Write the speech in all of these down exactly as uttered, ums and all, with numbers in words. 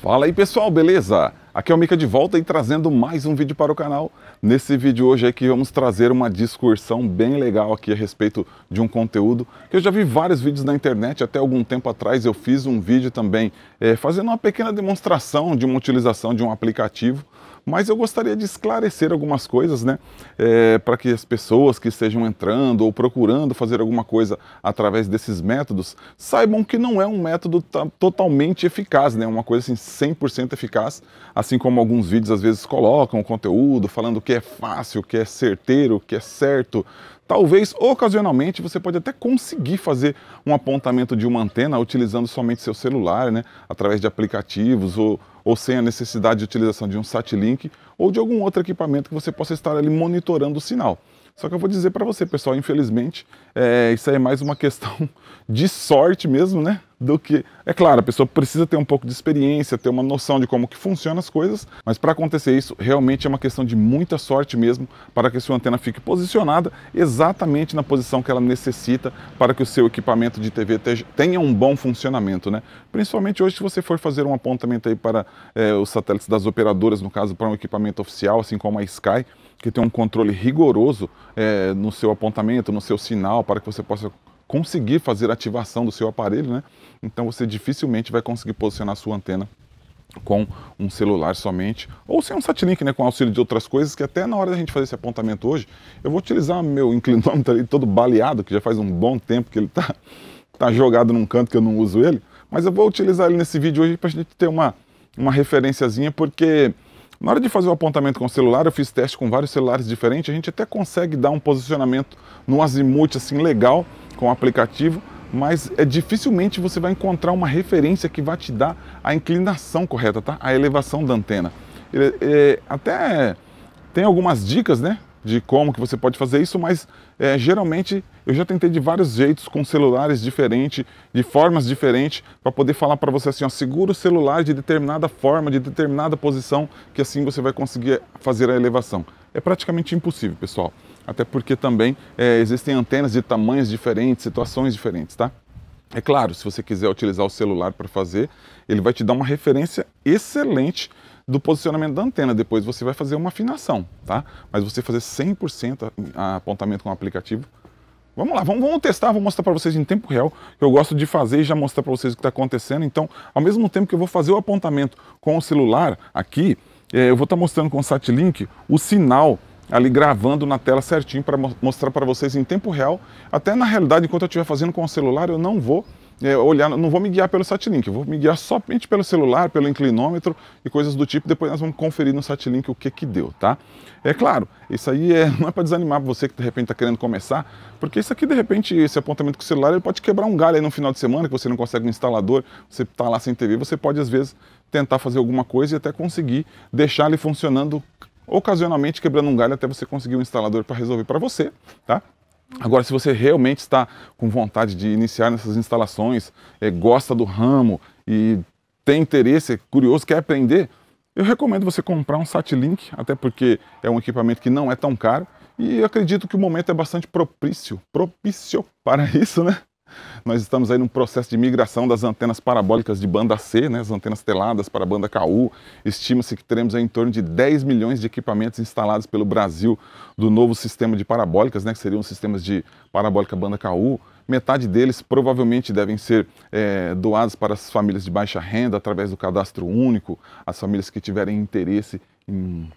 Fala aí pessoal, beleza? Aqui é o Mica de volta e trazendo mais um vídeo para o canal. Nesse vídeo hoje é que vamos trazer uma discussão bem legal aqui a respeito de um conteúdo que eu já vi vários vídeos na internet. Até algum tempo atrás eu fiz um vídeo também é, fazendo uma pequena demonstração de uma utilização de um aplicativo, mas eu gostaria de esclarecer algumas coisas, né? É, para que as pessoas que estejam entrando ou procurando fazer alguma coisa através desses métodos, saibam que não é um método totalmente eficaz, né? Uma coisa assim cem por cento eficaz, assim como alguns vídeos às vezes colocam o conteúdo, falando que é fácil, que é certeiro, que é certo. Talvez, ocasionalmente, você pode até conseguir fazer um apontamento de uma antena utilizando somente seu celular, né? Através de aplicativos ou, ou sem a necessidade de utilização de um SatLink ou de algum outro equipamento que você possa estar ali monitorando o sinal. Só que eu vou dizer para você, pessoal, infelizmente, é, isso aí é mais uma questão de sorte mesmo, né? Do que... É claro, a pessoa precisa ter um pouco de experiência, ter uma noção de como que funcionam as coisas, mas para acontecer isso, realmente é uma questão de muita sorte mesmo para que a sua antena fique posicionada exatamente na posição que ela necessita para que o seu equipamento de T V tenha um bom funcionamento, né? Principalmente hoje, se você for fazer um apontamento aí para é, os satélites das operadoras, no caso, para um equipamento oficial, assim como a Sky, que tem um controle rigoroso é, no seu apontamento, no seu sinal, para que você possa conseguir fazer a ativação do seu aparelho, né? Então você dificilmente vai conseguir posicionar a sua antena com um celular somente, ou sem um SatLink, né, com auxílio de outras coisas, que até na hora da gente fazer esse apontamento hoje, eu vou utilizar meu inclinômetro ali todo baleado, que já faz um bom tempo que ele tá, tá jogado num canto que eu não uso ele, mas eu vou utilizar ele nesse vídeo hoje para a gente ter uma, uma referenciazinha, porque... Na hora de fazer o apontamento com o celular, eu fiz teste com vários celulares diferentes, a gente até consegue dar um posicionamento no azimuth assim legal com o aplicativo, mas é dificilmente você vai encontrar uma referência que vai te dar a inclinação correta, tá? A elevação da antena. É, é, até tem algumas dicas, né? De como que você pode fazer isso, mas é, geralmente eu já tentei de vários jeitos, com celulares diferentes, de formas diferentes, para poder falar para você assim, ó, segura o celular de determinada forma, de determinada posição, que assim você vai conseguir fazer a elevação. É praticamente impossível, pessoal, até porque também é, existem antenas de tamanhos diferentes, situações diferentes, tá? É claro, se você quiser utilizar o celular para fazer, ele vai te dar uma referência excelente do posicionamento da antena, depois você vai fazer uma afinação, tá? Mas você fazer cem por cento a, a apontamento com o aplicativo, vamos lá, vamos, vamos testar, vou mostrar para vocês em tempo real, que eu gosto de fazer e já mostrar para vocês o que está acontecendo. Então, ao mesmo tempo que eu vou fazer o apontamento com o celular aqui, é, eu vou estar tá mostrando com o SatLink o sinal ali gravando na tela certinho para mostrar para vocês em tempo real. Até na realidade, enquanto eu estiver fazendo com o celular, eu não vou... É, olhar, não vou me guiar pelo SatLink, eu vou me guiar somente pelo celular, pelo inclinômetro e coisas do tipo. Depois nós vamos conferir no SatLink o que que deu, tá? É claro, isso aí é, não é para desanimar você que de repente está querendo começar, porque isso aqui de repente, esse apontamento com o celular, ele pode quebrar um galho aí no final de semana, que você não consegue um instalador, você está lá sem T V, você pode às vezes tentar fazer alguma coisa e até conseguir deixar ele funcionando ocasionalmente, quebrando um galho até você conseguir um instalador para resolver para você, tá? Agora, se você realmente está com vontade de iniciar nessas instalações, é, gosta do ramo e tem interesse, é curioso, quer aprender, eu recomendo você comprar um SatLink, até porque é um equipamento que não é tão caro e eu acredito que o momento é bastante propício, propício para isso, né? Nós estamos aí num processo de migração das antenas parabólicas de banda C, né, as antenas teladas para a banda K U. Estima-se que teremos aí em torno de dez milhões de equipamentos instalados pelo Brasil do novo sistema de parabólicas, né, que seriam os sistemas de parabólica banda K U. Metade deles provavelmente devem ser é, doados para as famílias de baixa renda através do cadastro único, as famílias que tiverem interesse em...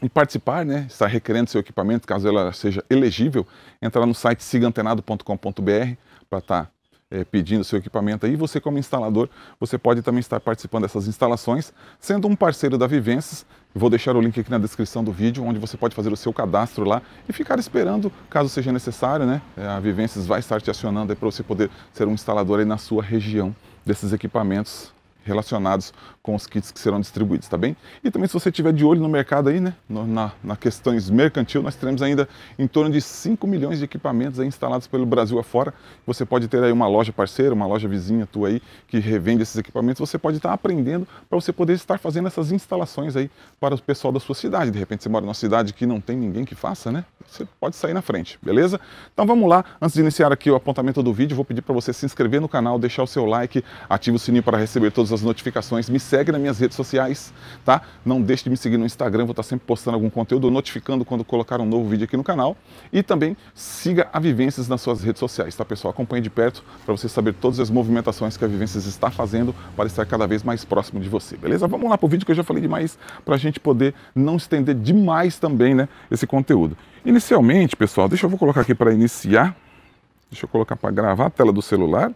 E participar, né? Estar requerendo seu equipamento, caso ela seja elegível, entrar no site siga antenado ponto com ponto br para estar é, pedindo seu equipamento aí. Você, como instalador, você pode também estar participando dessas instalações, sendo um parceiro da Vivensis. Vou deixar o link aqui na descrição do vídeo, onde você pode fazer o seu cadastro lá e ficar esperando, caso seja necessário, né? A Vivensis vai estar te acionando para você poder ser um instalador aí na sua região desses equipamentos relacionados com os kits que serão distribuídos, tá bem? E também, se você tiver de olho no mercado aí, né, no, na, na questões mercantil, nós teremos ainda em torno de cinco milhões de equipamentos aí instalados pelo Brasil afora. Você pode ter aí uma loja parceira, uma loja vizinha tua aí que revende esses equipamentos. Você pode estar aprendendo para você poder estar fazendo essas instalações aí para o pessoal da sua cidade. De repente você mora numa cidade que não tem ninguém que faça, né? Você pode sair na frente, beleza? Então vamos lá, antes de iniciar aqui o apontamento do vídeo, vou pedir para você se inscrever no canal, deixar o seu like, ativa o sininho para receber todas as essas notificações, me segue nas minhas redes sociais, tá? Não deixe de me seguir no Instagram, vou estar sempre postando algum conteúdo, notificando quando colocar um novo vídeo aqui no canal. E também siga a Vivensis nas suas redes sociais, tá, pessoal? Acompanhe de perto para você saber todas as movimentações que a Vivensis está fazendo para estar cada vez mais próximo de você, beleza? Vamos lá para o vídeo, que eu já falei demais, para a gente poder não estender demais também, né, esse conteúdo. Inicialmente, pessoal, deixa eu vou colocar aqui para iniciar, deixa eu colocar para gravar a tela do celular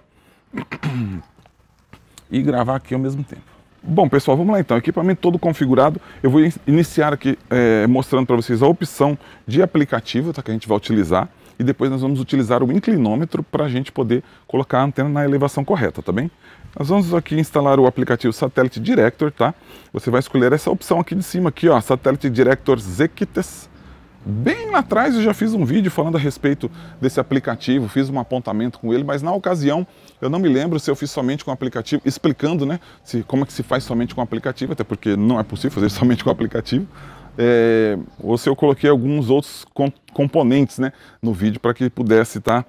e gravar aqui ao mesmo tempo. Bom, pessoal, vamos lá então, equipamento todo configurado. Eu vou iniciar aqui é, mostrando para vocês a opção de aplicativo, tá, que a gente vai utilizar, e depois nós vamos utilizar o inclinômetro para a gente poder colocar a antena na elevação correta, tá bem? Nós vamos aqui instalar o aplicativo Satellite Director, tá? Você vai escolher essa opção aqui de cima, aqui, ó, Satellite Director Zequites. Bem lá atrás eu já fiz um vídeo falando a respeito desse aplicativo, fiz um apontamento com ele, mas na ocasião eu não me lembro se eu fiz somente com o aplicativo, explicando, né, se, como é que se faz somente com o aplicativo, até porque não é possível fazer somente com o aplicativo, é, ou se eu coloquei alguns outros componentes, né, no vídeo para que pudesse estar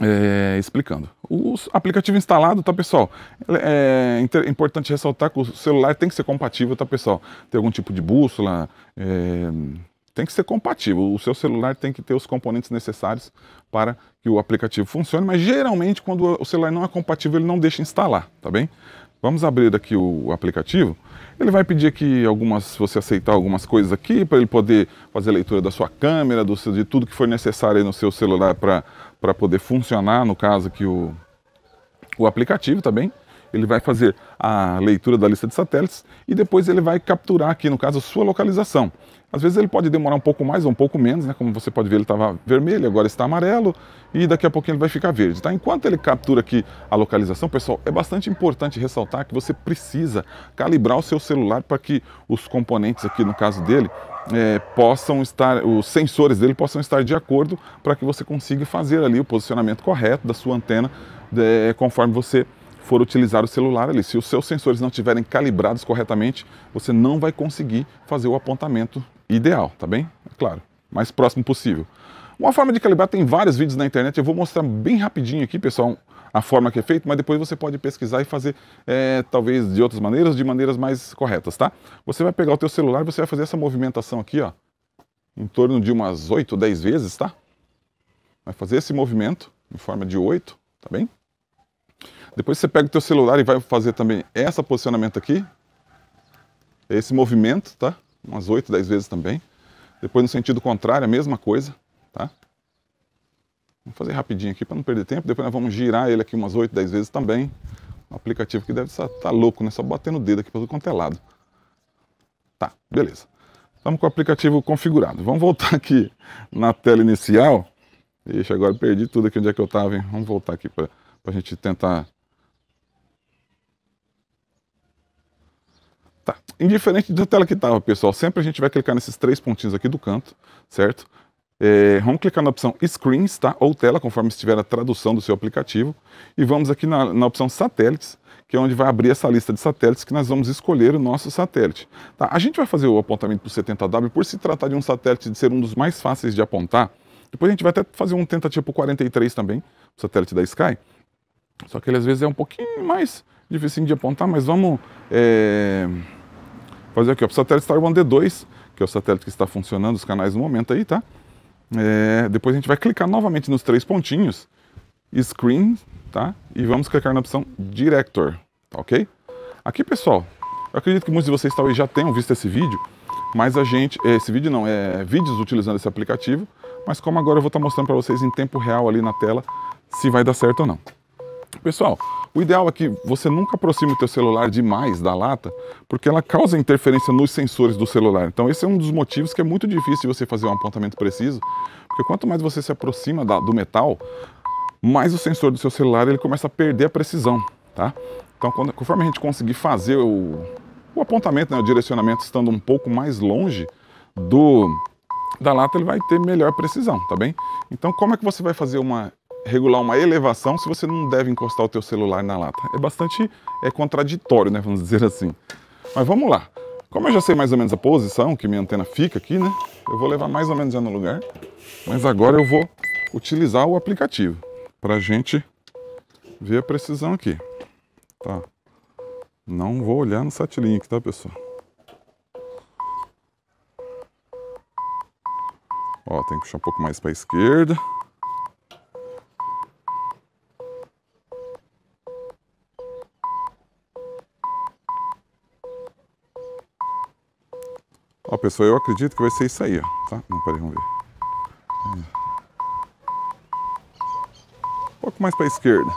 é, explicando. O aplicativo instalado, tá, pessoal? É importante ressaltar que o celular tem que ser compatível, tá, pessoal? Tem algum tipo de bússola, é, tem que ser compatível. O seu celular tem que ter os componentes necessários para que o aplicativo funcione, mas geralmente quando o celular não é compatível, ele não deixa instalar, tá bem? Vamos abrir aqui o aplicativo. Ele vai pedir aqui algumas, você aceitar algumas coisas aqui, para ele poder fazer a leitura da sua câmera, do seu, de tudo que for necessário aí no seu celular para para poder funcionar, no caso aqui o, o aplicativo, tá bem? Ele vai fazer a leitura da lista de satélites e depois ele vai capturar aqui, no caso, a sua localização. Às vezes ele pode demorar um pouco mais ou um pouco menos, né? Como você pode ver, ele estava vermelho, agora está amarelo e daqui a pouquinho ele vai ficar verde, tá? Enquanto ele captura aqui a localização, pessoal, é bastante importante ressaltar que você precisa calibrar o seu celular para que os componentes aqui, no caso dele, É, possam estar, os sensores dele possam estar de acordo, para que você consiga fazer ali o posicionamento correto da sua antena é, conforme você for utilizar o celular ali. Se os seus sensores não estiverem calibrados corretamente, você não vai conseguir fazer o apontamento ideal, tá bem? Claro, mais próximo possível. Uma forma de calibrar, tem vários vídeos na internet, eu vou mostrar bem rapidinho aqui, pessoal, a forma que é feito, mas depois você pode pesquisar e fazer, é, talvez, de outras maneiras, de maneiras mais corretas, tá? Você vai pegar o teu celular, você vai fazer essa movimentação aqui, ó, em torno de umas oito, dez vezes, tá? Vai fazer esse movimento em forma de oito, tá bem? Depois você pega o teu celular e vai fazer também esse posicionamento aqui, esse movimento, tá? Umas oito, dez vezes também. Depois, no sentido contrário, a mesma coisa, tá? Vamos fazer rapidinho aqui para não perder tempo. Depois nós vamos girar ele aqui umas oito, dez vezes também. O aplicativo que deve estar tá louco, né? Só batendo o dedo aqui para tudo quanto é lado. Tá, beleza. Estamos com o aplicativo configurado. Vamos voltar aqui na tela inicial. Deixa, agora perdi tudo aqui onde é que eu estava, hein? Vamos voltar aqui para a gente tentar... Tá, indiferente da tela que estava, pessoal, sempre a gente vai clicar nesses três pontinhos aqui do canto, certo? É, vamos clicar na opção Screens, tá? Ou tela, conforme estiver a tradução do seu aplicativo. E vamos aqui na, na opção Satélites, que é onde vai abrir essa lista de satélites que nós vamos escolher o nosso satélite. Tá? A gente vai fazer o apontamento para o setenta W, por se tratar de um satélite de ser um dos mais fáceis de apontar. Depois a gente vai até fazer um tentativo para o quarenta e três também, o satélite da Sky. Só que ele às vezes é um pouquinho mais difícil de apontar, mas vamos é, fazer aqui, ó, para o satélite Star One D dois, que é o satélite que está funcionando, os canais no momento aí, tá? É, depois a gente vai clicar novamente nos três pontinhos Screen, tá? E vamos clicar na opção Director, tá, ok? Aqui, pessoal, eu acredito que muitos de vocês talvez já tenham visto esse vídeo, mas a gente, esse vídeo não, é vídeos utilizando esse aplicativo, mas como agora eu vou estar mostrando para vocês em tempo real ali na tela se vai dar certo ou não. Pessoal, o ideal é que você nunca aproxime o teu celular demais da lata, porque ela causa interferência nos sensores do celular. Então esse é um dos motivos que é muito difícil você fazer um apontamento preciso, porque quanto mais você se aproxima da, do metal, mais o sensor do seu celular ele começa a perder a precisão, tá? Então quando, conforme a gente conseguir fazer o, o apontamento, né, o direcionamento estando um pouco mais longe do, da lata, ele vai ter melhor precisão, tá bem? Então como é que você vai fazer uma... regular uma elevação se você não deve encostar o teu celular na lata? É bastante é, contraditório, né? Vamos dizer assim. Mas vamos lá. Como eu já sei mais ou menos a posição que minha antena fica aqui, né? Eu vou levar mais ou menos já no lugar. Mas agora eu vou utilizar o aplicativo para a gente ver a precisão aqui. Tá. Não vou olhar no SatLink, tá, pessoal? Ó, tem que puxar um pouco mais para a esquerda. Ó, pessoal, eu acredito que vai ser isso aí, ó, tá? Não, peraí, vamos ver. Um pouco mais para a esquerda.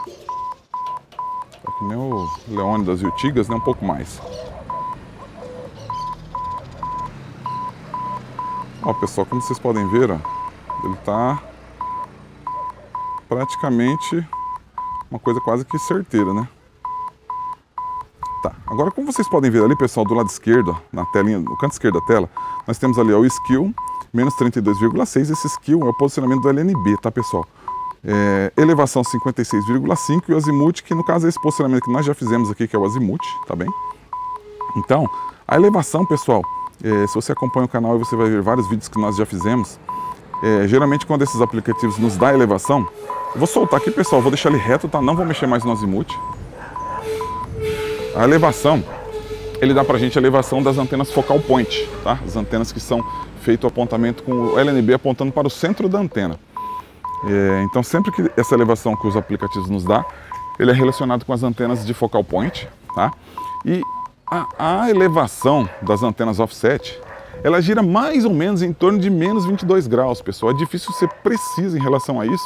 Tá que nem o Leone das Urtigas, né? Um pouco mais. Ó, pessoal, como vocês podem ver, ó, ele tá praticamente uma coisa quase que certeira, né? Tá, agora como vocês podem ver ali, pessoal, do lado esquerdo, ó, na telinha, no canto esquerdo da tela, nós temos ali, ó, o skill, menos trinta e dois vírgula seis, esse skill é o posicionamento do L N B, tá, pessoal? É, elevação cinquenta e seis vírgula cinco e o azimuth, que no caso é esse posicionamento que nós já fizemos aqui, que é o azimuth, tá bem? Então, a elevação, pessoal, é, se você acompanha o canal, você vai ver vários vídeos que nós já fizemos. É, geralmente quando esses aplicativos nos dão elevação, eu vou soltar aqui, pessoal, vou deixar ele reto, tá? Não vou mexer mais no azimuth. A elevação, ele dá pra gente a elevação das antenas focal point, tá? As antenas que são feito o apontamento com o L N B apontando para o centro da antena. É, então sempre que essa elevação que os aplicativos nos dá, ele é relacionado com as antenas de focal point, tá? E a, a elevação das antenas offset, ela gira mais ou menos em torno de menos vinte e dois graus, pessoal. É difícil ser preciso em relação a isso,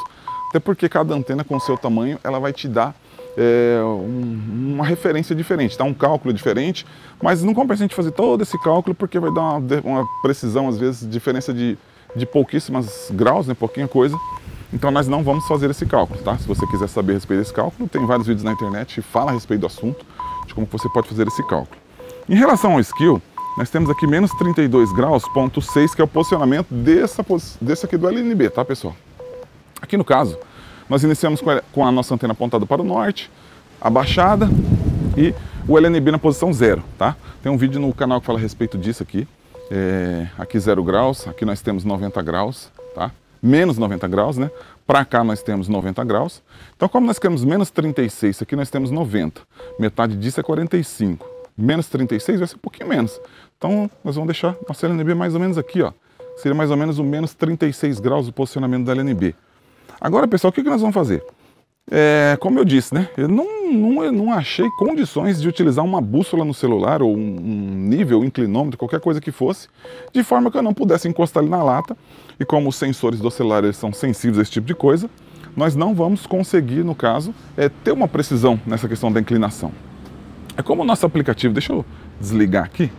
até porque cada antena com o seu tamanho, ela vai te dar É uma referência diferente, tá? Um cálculo diferente, mas não compensa a gente fazer todo esse cálculo porque vai dar uma, uma precisão, às vezes, diferença de, de pouquíssimas graus, né? Pouquinha coisa. Então nós não vamos fazer esse cálculo, tá? Se você quiser saber a respeito desse cálculo, tem vários vídeos na internet que falam a respeito do assunto, de como você pode fazer esse cálculo. Em relação ao skill, nós temos aqui menos trinta e dois graus, ponto seis, que é o posicionamento dessa, desse aqui do L N B, tá, pessoal? Aqui no caso, nós iniciamos com a nossa antena apontada para o norte, abaixada e o L N B na posição zero, tá? Tem um vídeo no canal que fala a respeito disso aqui. É, aqui zero graus, aqui nós temos noventa graus, tá? Menos noventa graus, né? Para cá nós temos noventa graus. Então como nós queremos menos trinta e seis, aqui nós temos noventa. Metade disso é quarenta e cinco. Menos trinta e seis vai ser um pouquinho menos. Então nós vamos deixar nosso L N B mais ou menos aqui, ó. Seria mais ou menos o menos trinta e seis graus o posicionamento da L N B. Agora, pessoal, o que nós vamos fazer? É, como eu disse, né? Eu não, não, eu não achei condições de utilizar uma bússola no celular ou um, um nível, um inclinômetro, qualquer coisa que fosse, de forma que eu não pudesse encostar ele na lata. E como os sensores do celular eles são sensíveis a esse tipo de coisa, nós não vamos conseguir, no caso, é, ter uma precisão nessa questão da inclinação. É como o nosso aplicativo, deixa eu desligar aqui.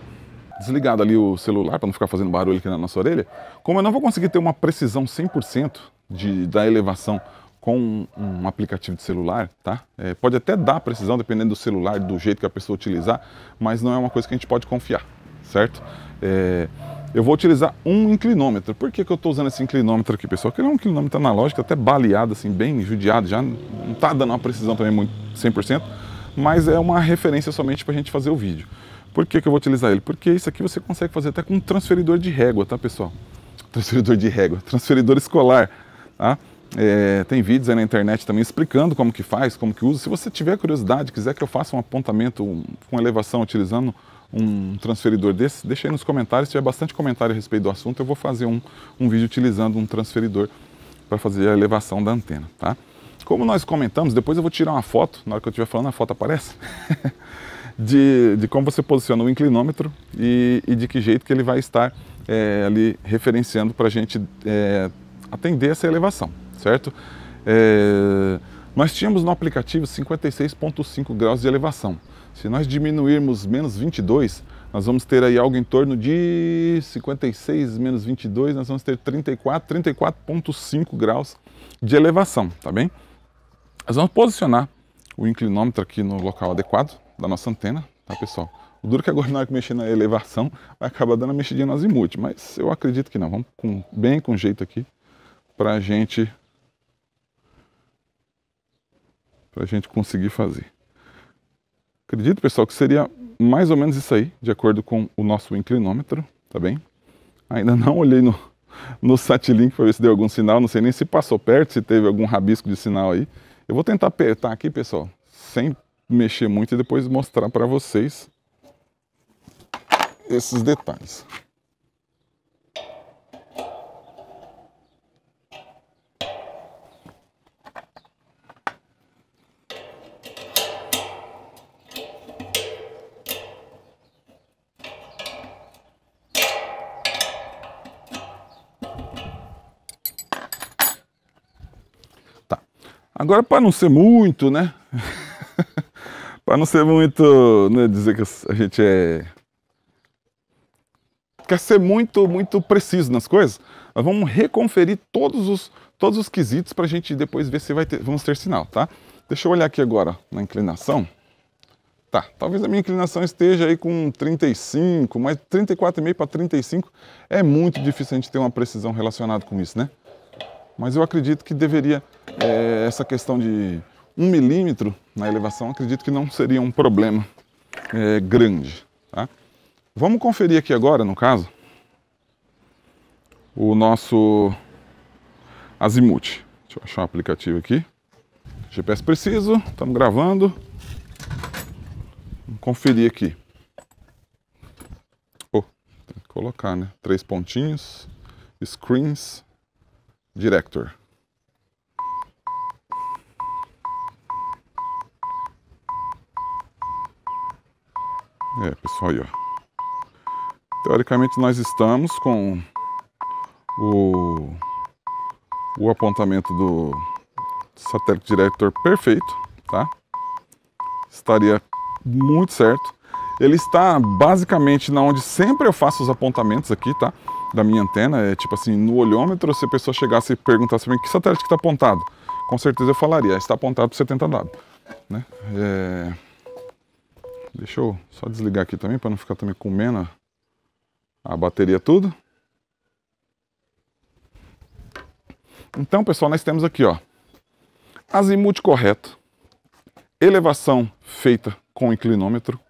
Desligado ali o celular para não ficar fazendo barulho aqui na nossa orelha. Como eu não vou conseguir ter uma precisão cem por cento de, da elevação com um aplicativo de celular, tá? É, pode até dar precisão dependendo do celular, do jeito que a pessoa utilizar, mas não é uma coisa que a gente pode confiar, certo? É, eu vou utilizar um inclinômetro. Por que que eu estou usando esse inclinômetro aqui, pessoal? Porque ele é um inclinômetro analógico, até baleado, assim, bem judiado, já não está dando uma precisão também muito cem por cento, mas é uma referência somente para a gente fazer o vídeo. Por que que eu vou utilizar ele? Porque isso aqui você consegue fazer até com um transferidor de régua, tá, pessoal? Transferidor de régua, transferidor escolar, tá? É, tem vídeos aí na internet também explicando como que faz, como que usa. Se você tiver curiosidade, quiser que eu faça um apontamento um, com elevação utilizando um transferidor desse, deixa aí nos comentários. Se tiver bastante comentário a respeito do assunto, eu vou fazer um, um vídeo utilizando um transferidor para fazer a elevação da antena, tá? Como nós comentamos, depois eu vou tirar uma foto, na hora que eu estiver falando a foto aparece. De, de como você posiciona o inclinômetro e, e de que jeito que ele vai estar é, ali referenciando para a gente é, atender essa elevação, certo? É, nós tínhamos no aplicativo cinquenta e seis vírgula cinco graus de elevação. Se nós diminuirmos menos vinte e dois, nós vamos ter aí algo em torno de cinquenta e seis menos vinte e dois, nós vamos ter trinta e quatro, trinta e quatro vírgula cinco graus de elevação, tá bem? Nós vamos posicionar o inclinômetro aqui no local adequado da nossa antena, tá, pessoal? O duro que agora na hora que mexer na elevação vai acabar dando a mexidinha no azimuth, mas eu acredito que não. Vamos com, bem com jeito aqui pra gente pra gente conseguir fazer. Acredito, pessoal, que seria mais ou menos isso aí, de acordo com o nosso inclinômetro, tá bem? Ainda não olhei no, no SatLink para ver se deu algum sinal, não sei nem se passou perto, se teve algum rabisco de sinal aí. Eu vou tentar apertar aqui, pessoal, sem mexer muito e depois mostrar para vocês esses detalhes. Agora, para não ser muito, né? Para não ser muito, né, dizer que a gente é... quer ser muito, muito preciso nas coisas, nós vamos reconferir todos os, todos os quesitos para a gente depois ver se vai ter, vamos ter sinal, tá? Deixa eu olhar aqui agora na inclinação. Tá, talvez a minha inclinação esteja aí com trinta e cinco, mas trinta e quatro vírgula cinco para trinta e cinco é muito difícil a gente ter uma precisão relacionada com isso, né? Mas eu acredito que deveria, é, essa questão de um milímetro na elevação, acredito que não seria um problema é, grande. Tá? Vamos conferir aqui agora, no caso, o nosso azimuth. Deixa eu achar um aplicativo aqui. G P S preciso, estamos gravando. Vamos conferir aqui. Oh, tem que colocar, né? Três pontinhos, screens... Director. É, pessoal, aí, ó. Teoricamente nós estamos com o, o apontamento do Satellite Director perfeito, tá? Estaria muito certo. Ele está basicamente na onde sempre eu faço os apontamentos aqui, tá? Da minha antena, é tipo assim, no olhômetro, se a pessoa chegasse e perguntasse para mim que satélite que está apontado, com certeza eu falaria, está apontado para setenta W, né? É... Deixa eu só desligar aqui também, para não ficar também comendo a bateria tudo. Então, pessoal, nós temos aqui, ó, azimuth correto, elevação feita com inclinômetro,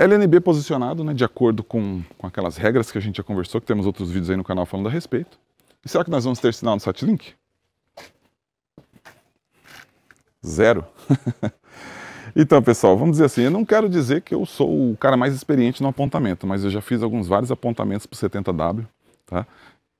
L N B posicionado, né, de acordo com, com aquelas regras que a gente já conversou, que temos outros vídeos aí no canal falando a respeito. E será que nós vamos ter sinal no SatLink? Zero. Então, pessoal, vamos dizer assim, eu não quero dizer que eu sou o cara mais experiente no apontamento, mas eu já fiz alguns vários apontamentos para o setenta W, tá?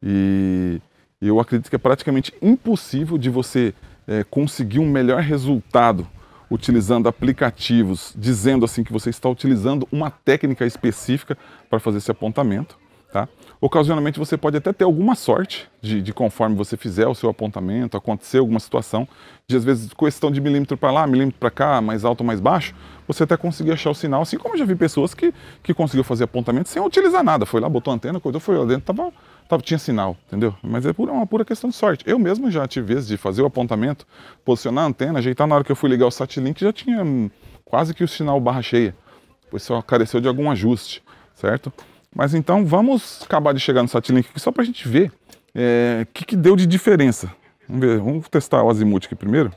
E eu acredito que é praticamente impossível de você é, conseguir um melhor resultado utilizando aplicativos, dizendo assim que você está utilizando uma técnica específica para fazer esse apontamento, tá? Ocasionalmente você pode até ter alguma sorte de, de conforme você fizer o seu apontamento, acontecer alguma situação, de às vezes questão de milímetro para lá, milímetro para cá, mais alto, mais baixo, você até conseguir achar o sinal, assim como eu já vi pessoas que, que conseguiu fazer apontamento sem utilizar nada, foi lá, botou a antena, coisa, foi lá dentro, tava... tinha sinal, entendeu? Mas é uma pura questão de sorte. Eu mesmo já tive vezes de fazer o apontamento, posicionar a antena, ajeitar, na hora que eu fui ligar o SatLink, já tinha quase que o sinal barra cheia. Pois só careceu de algum ajuste, certo? Mas então vamos acabar de chegar no SatLink aqui só pra gente ver é, que que deu de diferença. Vamos ver, vamos testar o azimuth aqui primeiro,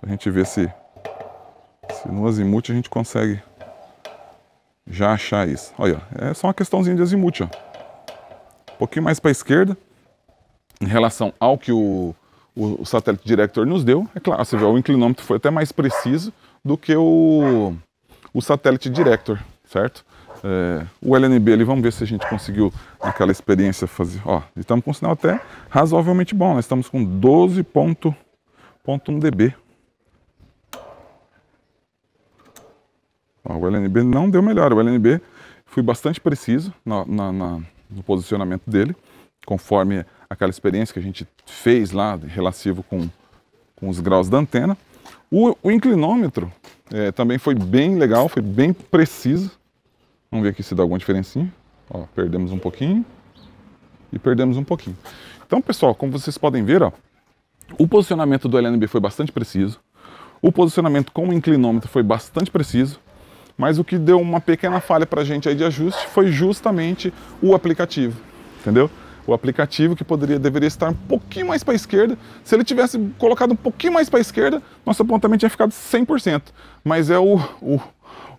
pra gente ver se, se no azimuth a gente consegue já achar isso. Olha, é só uma questãozinha de azimuth, ó. Um pouquinho mais para a esquerda, em relação ao que o, o, o Satellite Director nos deu. É claro, você vê, o inclinômetro foi até mais preciso do que o, o Satellite Director, certo? É, o L N B ali, vamos ver se a gente conseguiu naquela experiência fazer. Ó, estamos com um sinal até razoavelmente bom, nós estamos com doze vírgula um dB. Ó, o L N B não deu melhor, o L N B foi bastante preciso na... na, na no posicionamento dele, conforme aquela experiência que a gente fez lá, relativo com, com os graus da antena. O, o inclinômetro é, também foi bem legal, foi bem preciso. Vamos ver aqui se dá alguma diferencinha. Ó, perdemos um pouquinho e perdemos um pouquinho. Então, pessoal, como vocês podem ver, ó, o posicionamento do L N B foi bastante preciso, o posicionamento com o inclinômetro foi bastante preciso, mas o que deu uma pequena falha para a gente aí de ajuste foi justamente o aplicativo, entendeu? O aplicativo que poderia, deveria estar um pouquinho mais para a esquerda. Se ele tivesse colocado um pouquinho mais para a esquerda, nosso apontamento tinha ficado cem por cento. Mas é o, o,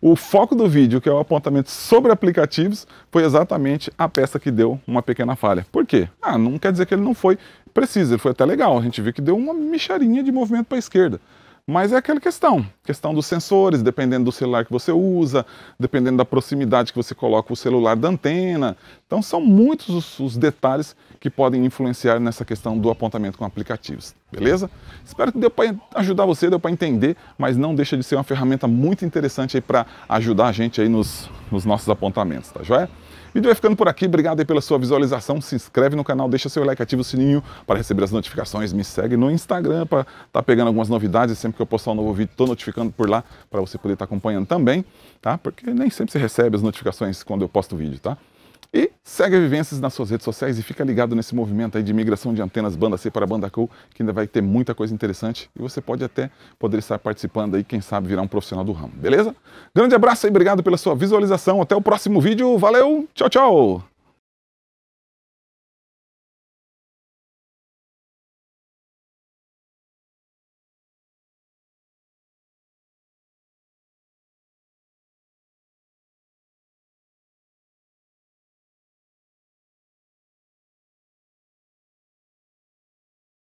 o foco do vídeo, que é o apontamento sobre aplicativos, foi exatamente a peça que deu uma pequena falha. Por quê? Ah, não quer dizer que ele não foi preciso, ele foi até legal. A gente viu que deu uma micharinha de movimento para a esquerda. Mas é aquela questão, questão dos sensores, dependendo do celular que você usa, dependendo da proximidade que você coloca o celular da antena. Então são muitos os, os detalhes que podem influenciar nessa questão do apontamento com aplicativos, beleza? Espero que deu para ajudar você, deu para entender, mas não deixa de ser uma ferramenta muito interessante aí para ajudar a gente aí nos, nos nossos apontamentos, tá joia? O vídeo vai ficando por aqui, obrigado aí pela sua visualização, se inscreve no canal, deixa seu like, ativa o sininho para receber as notificações, me segue no Instagram para estar tá pegando algumas novidades, sempre que eu postar um novo vídeo estou notificando por lá para você poder estar tá acompanhando também, tá? Porque nem sempre você recebe as notificações quando eu posto o vídeo, tá? E segue a Vivensis nas suas redes sociais e fica ligado nesse movimento aí de migração de antenas Banda C para Banda K U, que ainda vai ter muita coisa interessante e você pode até poder estar participando aí, quem sabe virar um profissional do ramo, beleza? Grande abraço e obrigado pela sua visualização, até o próximo vídeo, valeu, tchau, tchau!